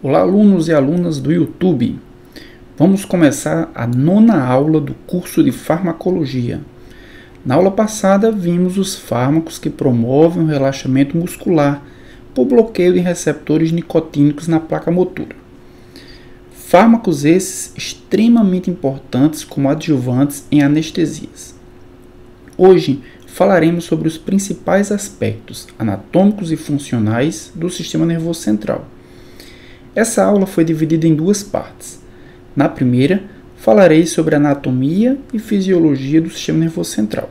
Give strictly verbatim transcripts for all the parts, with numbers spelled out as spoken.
Olá, alunos e alunas do YouTube. Vamos começar a nona aula do curso de farmacologia. Na aula passada, vimos os fármacos que promovem o relaxamento muscular por bloqueio de receptores nicotínicos na placa motora. Fármacos esses extremamente importantes como adjuvantes em anestesias. Hoje, falaremos sobre os principais aspectos anatômicos e funcionais do sistema nervoso central. Essa aula foi dividida em duas partes. Na primeira, falarei sobre a anatomia e fisiologia do sistema nervoso central.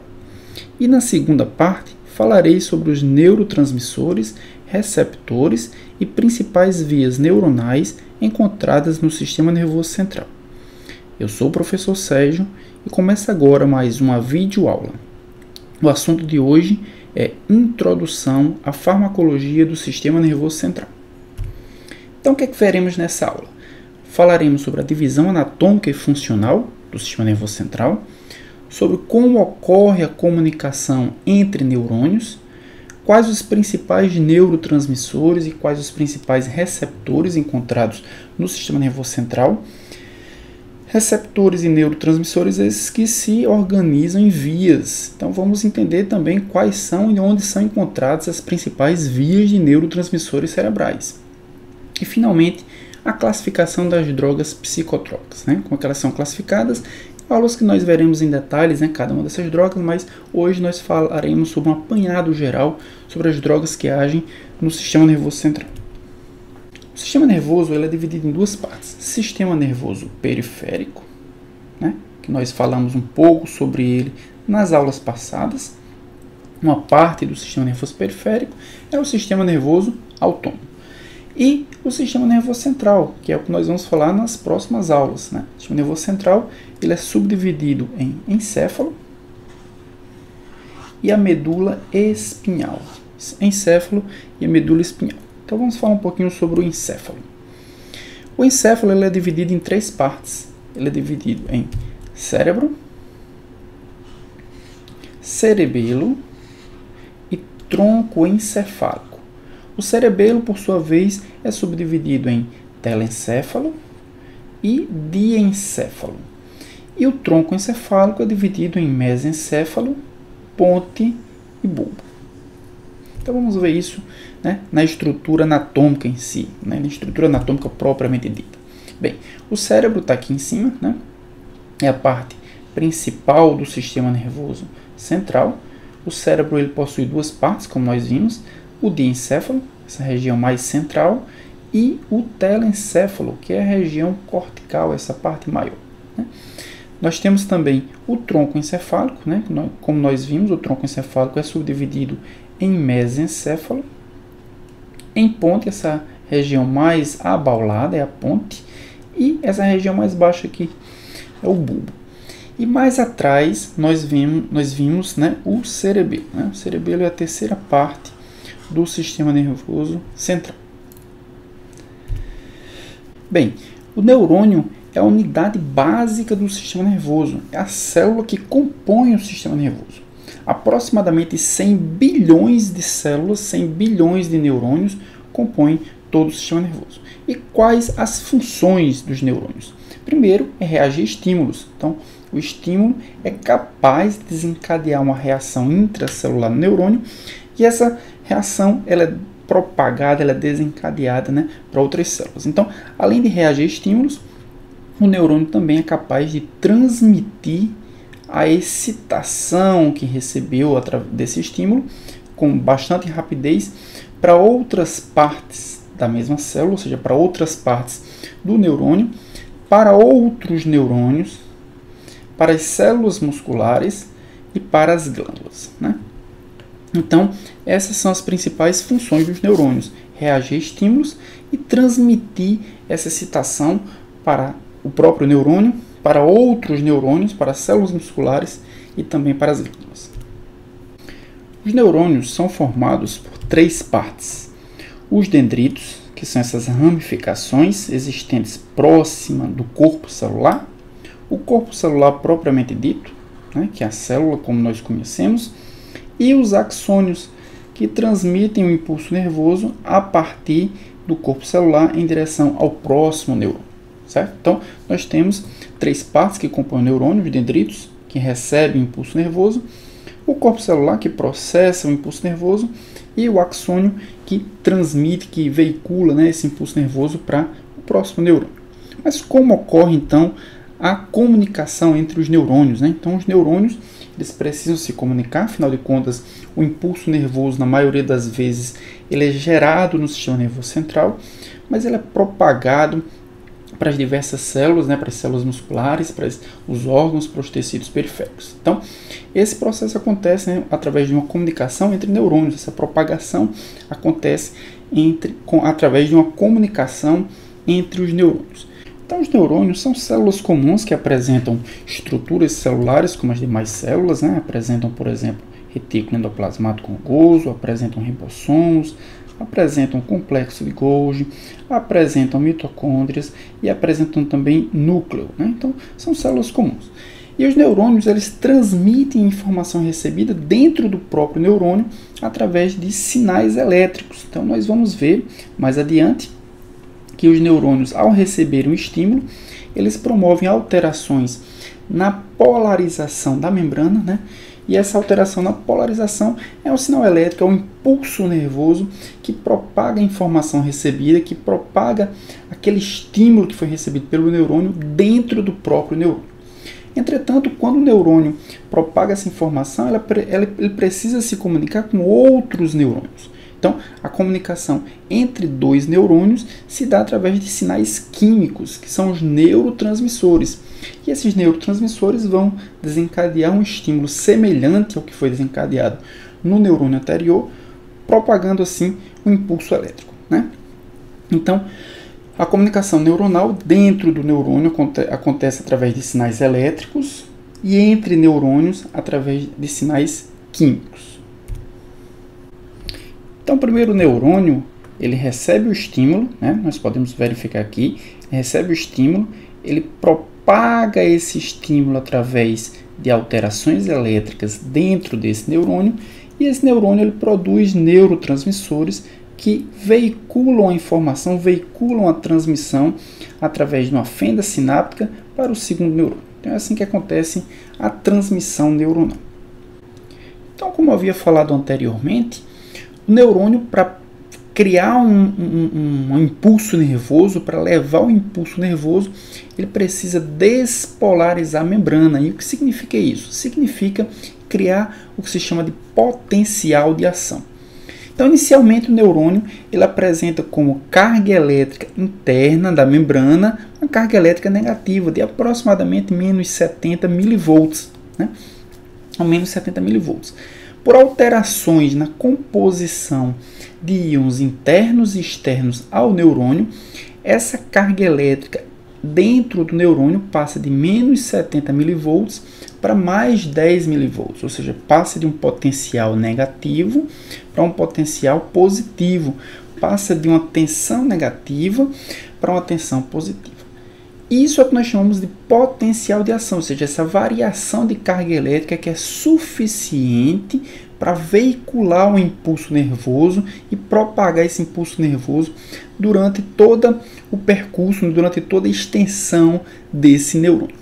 E na segunda parte, falarei sobre os neurotransmissores, receptores e principais vias neuronais encontradas no sistema nervoso central. Eu sou o professor Sérgio e começa agora mais uma videoaula. O assunto de hoje é Introdução à Farmacologia do Sistema Nervoso Central. Então, o que é que veremos nessa aula? Falaremos sobre a divisão anatômica e funcional do sistema nervoso central, sobre como ocorre a comunicação entre neurônios, quais os principais neurotransmissores e quais os principais receptores encontrados no sistema nervoso central, receptores e neurotransmissores esses que se organizam em vias. Então, vamos entender também quais são e onde são encontradas as principais vias de neurotransmissores cerebrais. E, finalmente, a classificação das drogas psicotrópicas, né? Como é que elas são classificadas? Aulas que nós veremos em detalhes, né, cada uma dessas drogas, mas hoje nós falaremos sobre um apanhado geral sobre as drogas que agem no sistema nervoso central. O sistema nervoso ele é dividido em duas partes. Sistema nervoso periférico, né, que nós falamos um pouco sobre ele nas aulas passadas. Uma parte do sistema nervoso periférico é o sistema nervoso autônomo. E o sistema nervoso central, que é o que nós vamos falar nas próximas aulas, né? O sistema nervoso central ele é subdividido em encéfalo e a medula espinhal. Encéfalo e a medula espinhal. Então vamos falar um pouquinho sobre o encéfalo. O encéfalo ele é dividido em três partes. Ele é dividido em cérebro, cerebelo e tronco encefálico. O cerebelo, por sua vez, é subdividido em telencéfalo e diencéfalo. E o tronco encefálico é dividido em mesencéfalo, ponte e bulbo. Então vamos ver isso, né, na estrutura anatômica em si, né, na estrutura anatômica propriamente dita. Bem, o cérebro está aqui em cima, né, é a parte principal do sistema nervoso central. O cérebro ele possui duas partes, como nós vimos. O diencéfalo, essa região mais central, e o telencéfalo, que é a região cortical, essa parte maior, né? Nós temos também o tronco encefálico, né? Como nós vimos, o tronco encefálico é subdividido em mesencéfalo, em ponte, essa região mais abaulada é a ponte, e essa região mais baixa aqui é o bulbo. E mais atrás nós vimos, nós vimos né, o cerebelo, né? O cerebelo é a terceira parte do sistema nervoso central. Bem, o neurônio é a unidade básica do sistema nervoso, é a célula que compõe o sistema nervoso. Aproximadamente cem bilhões de células, cem bilhões de neurônios compõem todo o sistema nervoso. E quais as funções dos neurônios? Primeiro, é reagir a estímulos. Então, o estímulo é capaz de desencadear uma reação intracelular no neurônio, e essa reação ela é propagada, ela é desencadeada, né, para outras células. Então, além de reagir a estímulos, o neurônio também é capaz de transmitir a excitação que recebeu desse estímulo com bastante rapidez para outras partes da mesma célula, ou seja, para outras partes do neurônio, para outros neurônios, para as células musculares e para as glândulas, né? Então, essas são as principais funções dos neurônios, reagir a estímulos e transmitir essa excitação para o próprio neurônio, para outros neurônios, para células musculares e também para as glândulas. Os neurônios são formados por três partes. Os dendritos, que são essas ramificações existentes próxima do corpo celular, o corpo celular propriamente dito, né, que é a célula como nós conhecemos, e os axônios, que transmitem o impulso nervoso a partir do corpo celular em direção ao próximo neurônio, certo? Então, nós temos três partes que compõem o neurônio, os dendritos, que recebem o impulso nervoso, o corpo celular, que processa o impulso nervoso, e o axônio, que transmite, que veicula, né, esse impulso nervoso para o próximo neurônio. Mas como ocorre, então, a comunicação entre os neurônios, né? Então, os neurônios, eles precisam se comunicar, afinal de contas, o impulso nervoso, na maioria das vezes, ele é gerado no sistema nervoso central, mas ele é propagado para as diversas células, né, para as células musculares, para os órgãos, para os tecidos periféricos. Então, esse processo acontece, né, através de uma comunicação entre neurônios. Essa propagação acontece entre, com, através de uma comunicação entre os neurônios. Então, os neurônios são células comuns que apresentam estruturas celulares, como as demais células, né, apresentam, por exemplo, retículo endoplasmático rugoso, apresentam ribossomos, apresentam complexo de Golgi, apresentam mitocôndrias e apresentam também núcleo, né? Então, são células comuns. E os neurônios, eles transmitem informação recebida dentro do próprio neurônio através de sinais elétricos. Então, nós vamos ver mais adiante que os neurônios, ao receber um estímulo, eles promovem alterações na polarização da membrana, né? E essa alteração na polarização é um sinal elétrico, é um impulso nervoso que propaga a informação recebida, que propaga aquele estímulo que foi recebido pelo neurônio dentro do próprio neurônio. Entretanto, quando o neurônio propaga essa informação, ela, ela, ele precisa se comunicar com outros neurônios. Então, a comunicação entre dois neurônios se dá através de sinais químicos, que são os neurotransmissores. E esses neurotransmissores vão desencadear um estímulo semelhante ao que foi desencadeado no neurônio anterior, propagando assim um impulso elétrico, né? Então, a comunicação neuronal dentro do neurônio acontece através de sinais elétricos e entre neurônios através de sinais químicos. Então, primeiro o neurônio, ele recebe o estímulo, né? Nós podemos verificar aqui, recebe o estímulo, ele propaga esse estímulo através de alterações elétricas dentro desse neurônio, e esse neurônio ele produz neurotransmissores que veiculam a informação, veiculam a transmissão através de uma fenda sináptica para o segundo neurônio. Então, é assim que acontece a transmissão neuronal. Então, como eu havia falado anteriormente, o neurônio, para criar um, um, um impulso nervoso, para levar o impulso nervoso, ele precisa despolarizar a membrana. E o que significa isso? Significa criar o que se chama de potencial de ação. Então, inicialmente, o neurônio ele apresenta como carga elétrica interna da membrana uma carga elétrica negativa de aproximadamente menos setenta milivolts, né? Ou menos setenta milivolts. Por alterações na composição de íons internos e externos ao neurônio, essa carga elétrica dentro do neurônio passa de menos setenta milivolts para mais dez milivolts, ou seja, passa de um potencial negativo para um potencial positivo, passa de uma tensão negativa para uma tensão positiva. Isso é o que nós chamamos de potencial de ação, ou seja, essa variação de carga elétrica que é suficiente para veicular um impulso nervoso e propagar esse impulso nervoso durante todo o percurso, durante toda a extensão desse neurônio.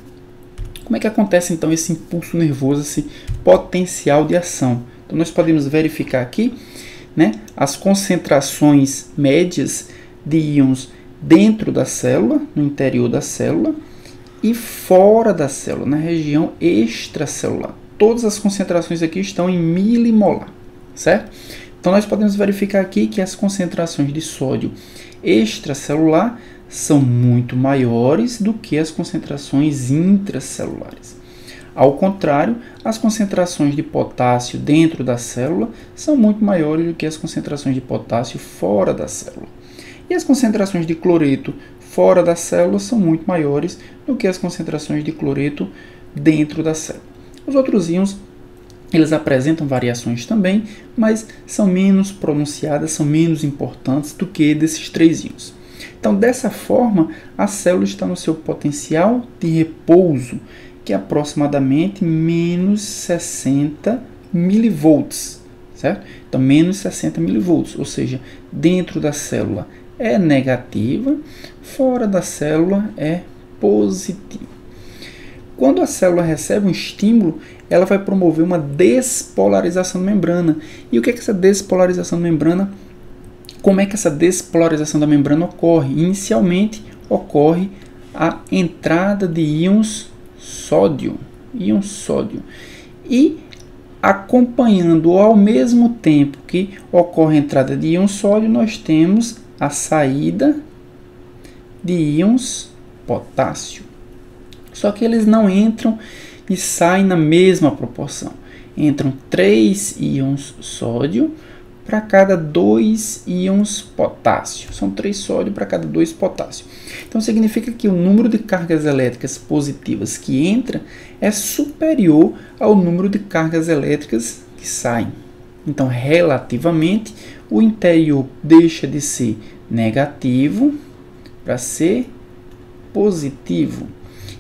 Como é que acontece, então, esse impulso nervoso, esse potencial de ação? Então, nós podemos verificar aqui, né, as concentrações médias de íons dentro da célula, no interior da célula, e fora da célula, na região extracelular. Todas as concentrações aqui estão em milimolar, certo? Então, nós podemos verificar aqui que as concentrações de sódio extracelular são muito maiores do que as concentrações intracelulares. Ao contrário, as concentrações de potássio dentro da célula são muito maiores do que as concentrações de potássio fora da célula. E as concentrações de cloreto fora da célula são muito maiores do que as concentrações de cloreto dentro da célula. Os outros íons, eles apresentam variações também, mas são menos pronunciadas, são menos importantes do que desses três íons. Então, dessa forma, a célula está no seu potencial de repouso, que é aproximadamente menos sessenta milivolts, certo? Então, menos sessenta milivolts, ou seja, dentro da célula é negativa, fora da célula é positiva. Quando a célula recebe um estímulo, ela vai promover uma despolarização da membrana. E o que é que essa despolarização da membrana? Como é que essa despolarização da membrana ocorre? Inicialmente ocorre a entrada de íons sódio, íon sódio. E acompanhando ao mesmo tempo que ocorre a entrada de íons sódio, nós temos a saída de íons potássio. Só que eles não entram e saem na mesma proporção. Entram três íons sódio para cada dois íons potássio. São três sódio para cada dois potássio. Então significa que o número de cargas elétricas positivas que entra é superior ao número de cargas elétricas que saem. Então, relativamente, o interior deixa de ser negativo para ser positivo.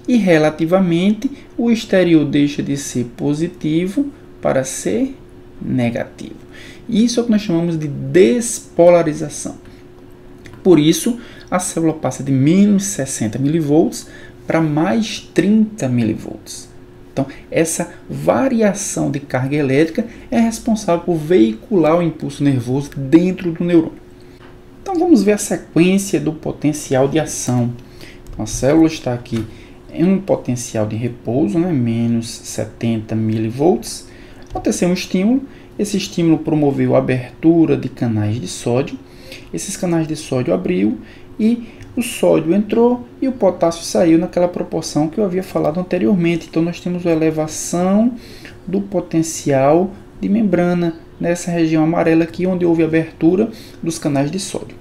E relativamente, o exterior deixa de ser positivo para ser negativo. Isso é o que nós chamamos de despolarização. Por isso, a célula passa de menos sessenta milivolts para mais trinta milivolts. Então, essa variação de carga elétrica é responsável por veicular o impulso nervoso dentro do neurônio. Então, vamos ver a sequência do potencial de ação. Então, a célula está aqui em um potencial de repouso, né, menos setenta milivolts. Aconteceu um estímulo. Esse estímulo promoveu a abertura de canais de sódio. Esses canais de sódio abriu e o sódio entrou e o potássio saiu naquela proporção que eu havia falado anteriormente. Então, nós temos a elevação do potencial de membrana nessa região amarela aqui, onde houve abertura dos canais de sódio.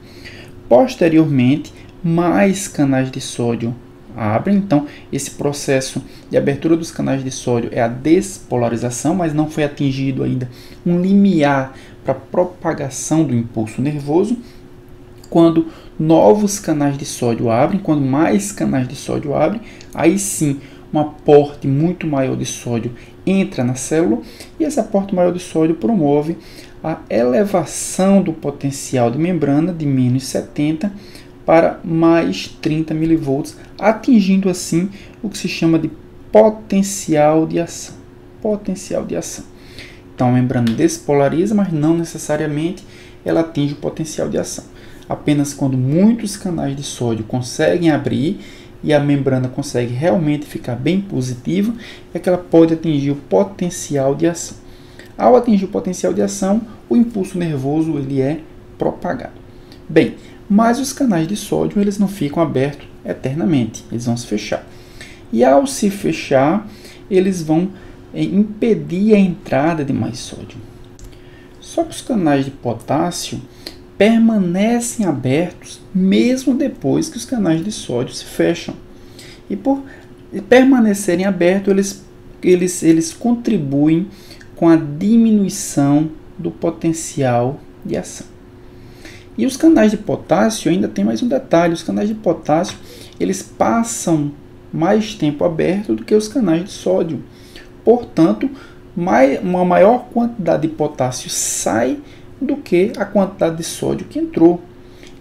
Posteriormente, mais canais de sódio abrem. Então, esse processo de abertura dos canais de sódio é a despolarização, mas não foi atingido ainda um limiar para a propagação do impulso nervoso. Quando novos canais de sódio abrem, quando mais canais de sódio abrem, aí sim um aporte muito maior de sódio entra na célula e esse aporte maior de sódio promove a elevação do potencial de membrana de menos setenta para mais trinta milivolts, atingindo assim o que se chama de potencial de ação. Potencial de ação. Então, a membrana despolariza, mas não necessariamente ela atinge o potencial de ação. Apenas quando muitos canais de sódio conseguem abrir e a membrana consegue realmente ficar bem positiva, é que ela pode atingir o potencial de ação. Ao atingir o potencial de ação, o impulso nervoso ele é propagado. Bem, mas os canais de sódio eles não ficam abertos eternamente, eles vão se fechar. E ao se fechar, eles vão é, impedir a entrada de mais sódio. Só que os canais de potássio permanecem abertos mesmo depois que os canais de sódio se fecham. E por permanecerem abertos, eles, eles, eles contribuem com a diminuição do potencial de ação. E os canais de potássio, ainda tem mais um detalhe, os canais de potássio, eles passam mais tempo aberto do que os canais de sódio. Portanto, mai, uma maior quantidade de potássio sai do que a quantidade de sódio que entrou.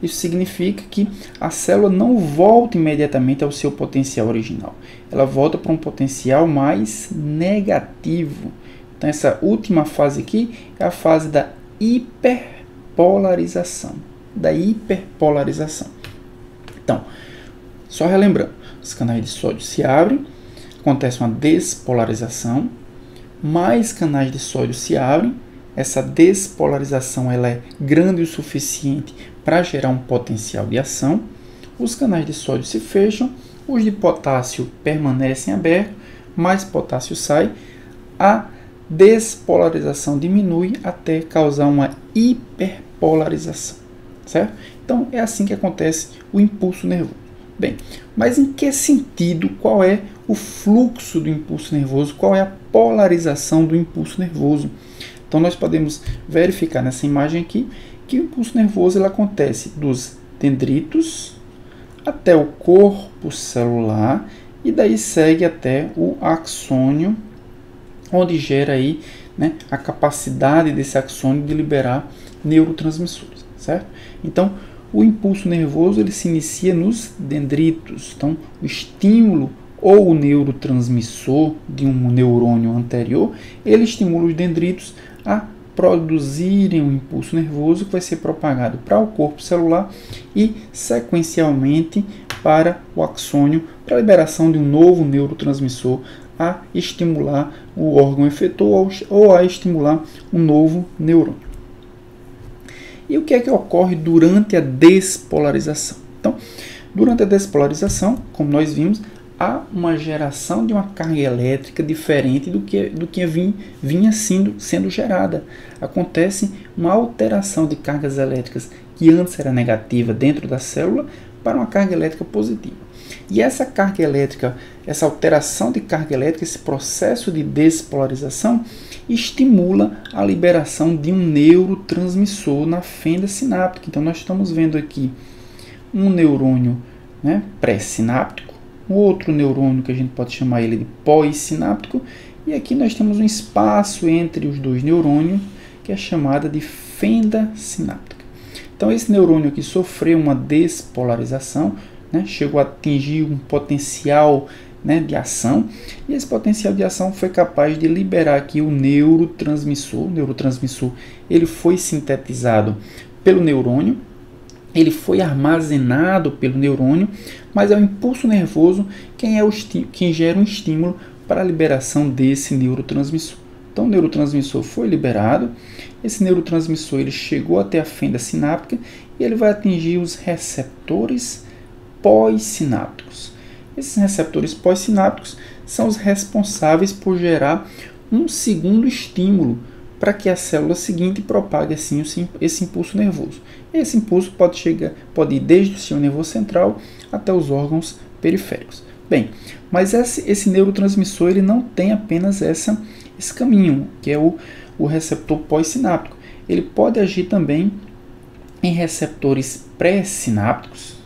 Isso significa que a célula não volta imediatamente ao seu potencial original. Ela volta para um potencial mais negativo. Então, essa última fase aqui é a fase da hiperpolarização. Polarização, da hiperpolarização. Então, só relembrando, os canais de sódio se abrem, acontece uma despolarização, mais canais de sódio se abrem, essa despolarização ela é grande o suficiente para gerar um potencial de ação, os canais de sódio se fecham, os de potássio permanecem abertos, mais potássio sai, a despolarização diminui até causar uma hiperpolarização, certo? Então, é assim que acontece o impulso nervoso. Bem, mas em que sentido, qual é o fluxo do impulso nervoso, qual é a polarização do impulso nervoso? Então, nós podemos verificar nessa imagem aqui que o impulso nervoso ele acontece dos dendritos até o corpo celular e daí segue até o axônio, onde gera aí, né, a capacidade desse axônio de liberar neurotransmissores, certo? Então, o impulso nervoso ele se inicia nos dendritos. Então, o estímulo ou o neurotransmissor de um neurônio anterior, ele estimula os dendritos a produzirem um impulso nervoso que vai ser propagado para o corpo celular e sequencialmente para o axônio, para a liberação de um novo neurotransmissor a estimular o órgão efetor ou a estimular um novo neurônio. E o que é que ocorre durante a despolarização? Então, durante a despolarização, como nós vimos, há uma geração de uma carga elétrica diferente do que, do que vinha, vinha sendo, sendo gerada. Acontece uma alteração de cargas elétricas que antes era negativa dentro da célula para uma carga elétrica positiva. E essa carga elétrica, essa alteração de carga elétrica, esse processo de despolarização, estimula a liberação de um neurotransmissor na fenda sináptica. Então, nós estamos vendo aqui um neurônio, né, pré-sináptico, um outro neurônio que a gente pode chamar ele de pós-sináptico, e aqui nós temos um espaço entre os dois neurônios, que é chamada de fenda sináptica. Então, esse neurônio aqui sofreu uma despolarização, né, chegou a atingir um potencial, né, de ação, e esse potencial de ação foi capaz de liberar aqui o neurotransmissor. O neurotransmissor ele foi sintetizado pelo neurônio, ele foi armazenado pelo neurônio, mas é o impulso nervoso quem, é o quem gera um estímulo para a liberação desse neurotransmissor. Então, o neurotransmissor foi liberado, esse neurotransmissor ele chegou até a fenda sináptica e ele vai atingir os receptores pós-sinápticos. Esses receptores pós-sinápticos são os responsáveis por gerar um segundo estímulo para que a célula seguinte propague assim esse impulso nervoso. Esse impulso pode chegar, pode ir desde o sistema nervoso central até os órgãos periféricos. Bem, mas esse, esse neurotransmissor ele não tem apenas essa, esse caminho, que é o, o receptor pós-sináptico. Ele pode agir também em receptores pré-sinápticos.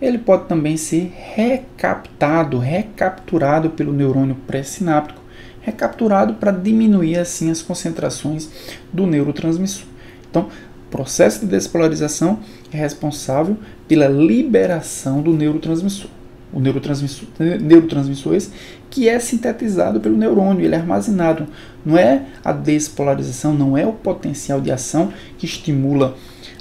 Ele pode também ser recaptado, recapturado pelo neurônio pré-sináptico, recapturado para diminuir assim as concentrações do neurotransmissor. Então, o processo de despolarização é responsável pela liberação do neurotransmissor. O neurotransmissor, neurotransmissor esse, que é sintetizado pelo neurônio, ele é armazenado. Não é a despolarização, não é o potencial de ação que estimula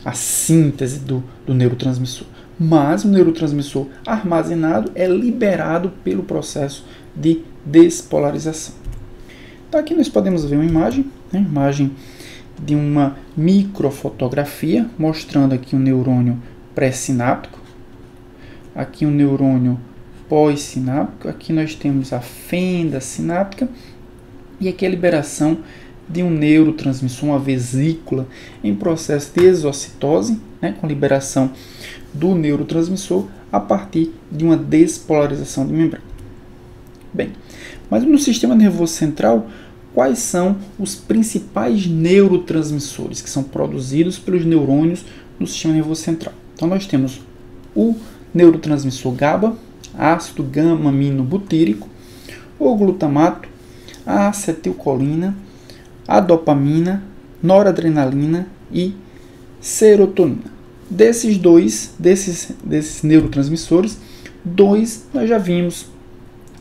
a síntese do, do neurotransmissor. Mas o neurotransmissor armazenado é liberado pelo processo de despolarização. Então, aqui nós podemos ver uma imagem, né? Imagem de uma microfotografia, mostrando aqui um neurônio pré-sináptico, aqui um neurônio pós-sináptico, aqui nós temos a fenda sináptica, e aqui a liberação de um neurotransmissor, uma vesícula, em processo de exocitose, né? Com liberação do neurotransmissor a partir de uma despolarização de membrana. Bem, mas no sistema nervoso central, quais são os principais neurotransmissores que são produzidos pelos neurônios no sistema nervoso central? Então, nós temos o neurotransmissor GABA, ácido gama-aminobutírico, o glutamato, a acetilcolina, a dopamina, noradrenalina e serotonina. Desses dois, desses, desses neurotransmissores, dois nós já vimos,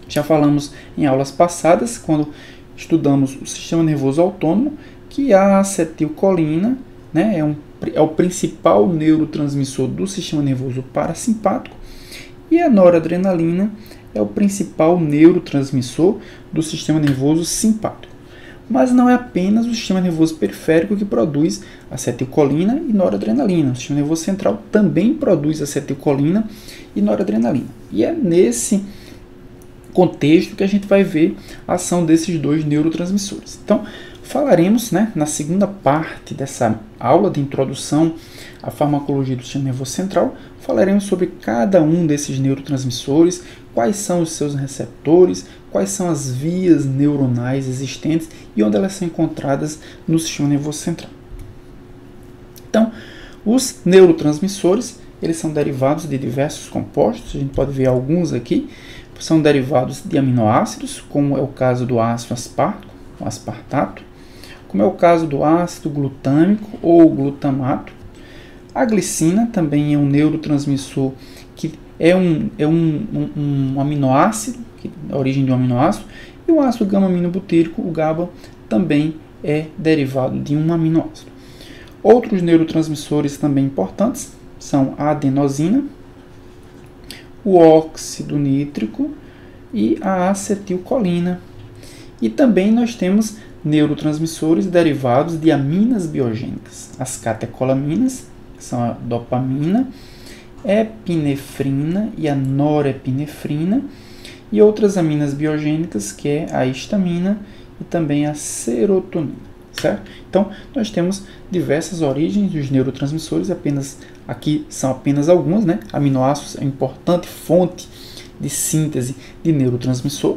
já falamos em aulas passadas, quando estudamos o sistema nervoso autônomo, que a acetilcolina, né, é, um, é o principal neurotransmissor do sistema nervoso parasimpático, e a noradrenalina é o principal neurotransmissor do sistema nervoso simpático. Mas não é apenas o sistema nervoso periférico que produz acetilcolina e noradrenalina. O sistema nervoso central também produz acetilcolina e noradrenalina. E é nesse contexto que a gente vai ver a ação desses dois neurotransmissores. Então, falaremos, né, na segunda parte dessa aula de introdução à farmacologia do sistema nervoso central, falaremos sobre cada um desses neurotransmissores, quais são os seus receptores, quais são as vias neuronais existentes e onde elas são encontradas no sistema nervoso central. Então, os neurotransmissores, eles são derivados de diversos compostos, a gente pode ver alguns aqui, são derivados de aminoácidos, como é o caso do ácido aspartico, aspartato, como é o caso do ácido glutâmico ou glutamato, A glicina também é um neurotransmissor que é um, é um, um, um aminoácido, que é a origem de um aminoácido, e o ácido gama-aminobutírico, o GABA, também é derivado de um aminoácido. Outros neurotransmissores também importantes são a adenosina, o óxido nítrico e a acetilcolina. E também nós temos neurotransmissores derivados de aminas biogênicas, as catecolaminas, que são a dopamina, epinefrina e a norepinefrina, e outras aminas biogênicas, que é a histamina e também a serotonina, certo? Então, nós temos diversas origens dos neurotransmissores, apenas, aqui são apenas algumas, né? Aminoácidos é uma importante fonte de síntese de neurotransmissor.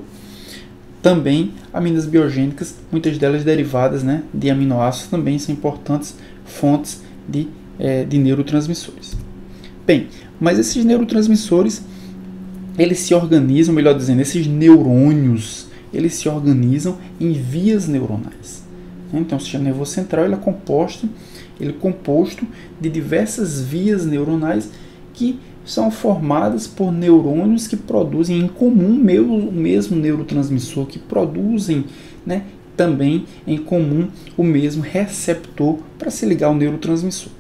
Também aminas biogênicas, muitas delas derivadas, né, de aminoácidos, também são importantes fontes de, é, de neurotransmissores. Bem, mas esses neurotransmissores, eles se organizam, melhor dizendo, esses neurônios, eles se organizam em vias neuronais. Então, o sistema nervoso central ele é composto, ele é composto de diversas vias neuronais que são formadas por neurônios que produzem em comum o mesmo neurotransmissor, que produzem, né, também em comum o mesmo receptor para se ligar ao neurotransmissor.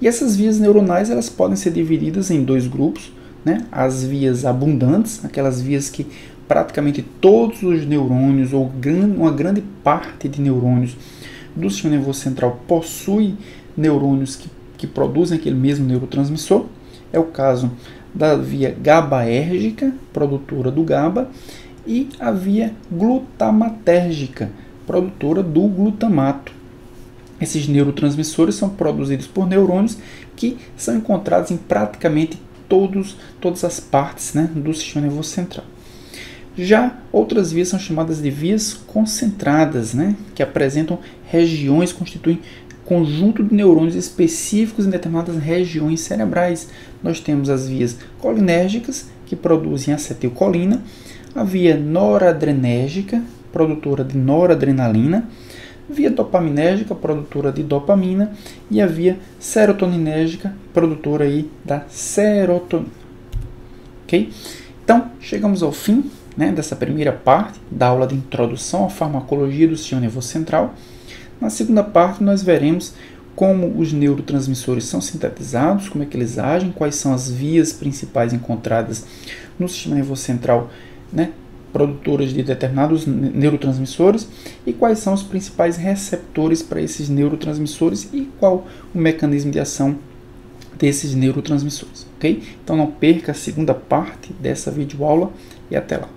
E essas vias neuronais elas podem ser divididas em dois grupos, né, as vias abundantes, aquelas vias que praticamente todos os neurônios ou uma grande parte de neurônios do sistema nervoso central possui neurônios que, que produzem aquele mesmo neurotransmissor. É o caso da via GABAérgica, produtora do GABA, e a via glutamatérgica, produtora do glutamato. Esses neurotransmissores são produzidos por neurônios que são encontrados em praticamente todos, todas as partes, né, do sistema nervoso central. Já outras vias são chamadas de vias concentradas, né, que apresentam regiões, constituem conjunto de neurônios específicos em determinadas regiões cerebrais. Nós temos as vias colinérgicas, que produzem acetilcolina, a via noradrenérgica, produtora de noradrenalina, via dopaminérgica, produtora de dopamina, e a via serotoninérgica, produtora aí da serotonina. Ok? Então, chegamos ao fim, né, dessa primeira parte da aula de introdução à farmacologia do sistema nervoso central. Na segunda parte, nós veremos como os neurotransmissores são sintetizados, como é que eles agem, quais são as vias principais encontradas no sistema nervoso central, né, produtoras de determinados neurotransmissores, e quais são os principais receptores para esses neurotransmissores e qual o mecanismo de ação desses neurotransmissores. Ok? Então, não perca a segunda parte dessa videoaula e até lá.